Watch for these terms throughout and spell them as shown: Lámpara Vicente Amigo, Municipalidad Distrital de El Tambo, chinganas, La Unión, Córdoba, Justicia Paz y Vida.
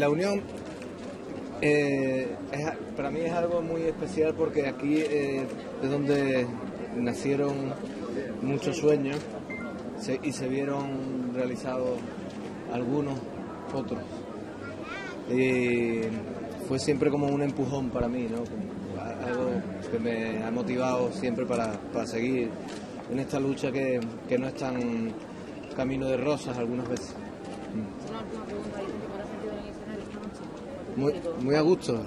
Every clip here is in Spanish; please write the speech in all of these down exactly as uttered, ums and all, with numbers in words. La Unión eh, es, para mí es algo muy especial porque aquí eh, es donde nacieron muchos sueños se, y se vieron realizados algunos otros. Y fue siempre como un empujón para mí, ¿no? Como algo que me ha motivado siempre para, para seguir en esta lucha que, que no es tan camino de rosas algunas veces. Muy, muy a gusto.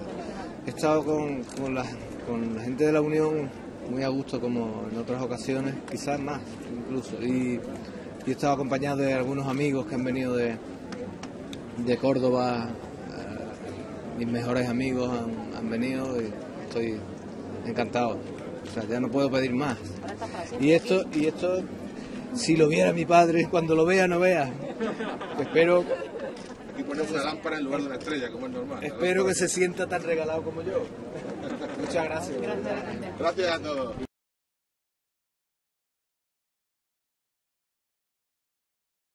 He estado con, con, la, con la gente de La Unión muy a gusto, como en otras ocasiones, quizás más incluso. Y, y he estado acompañado de algunos amigos que han venido de, de Córdoba. Uh, mis mejores amigos han, han venido y estoy encantado. O sea, ya no puedo pedir más. Y esto, y esto si lo viera mi padre, cuando lo vea, no vea. Espero... Y poner una lámpara en lugar de una estrella, como es normal. Espero que se sienta tan regalado como yo. Muchas gracias. Gracias a todos.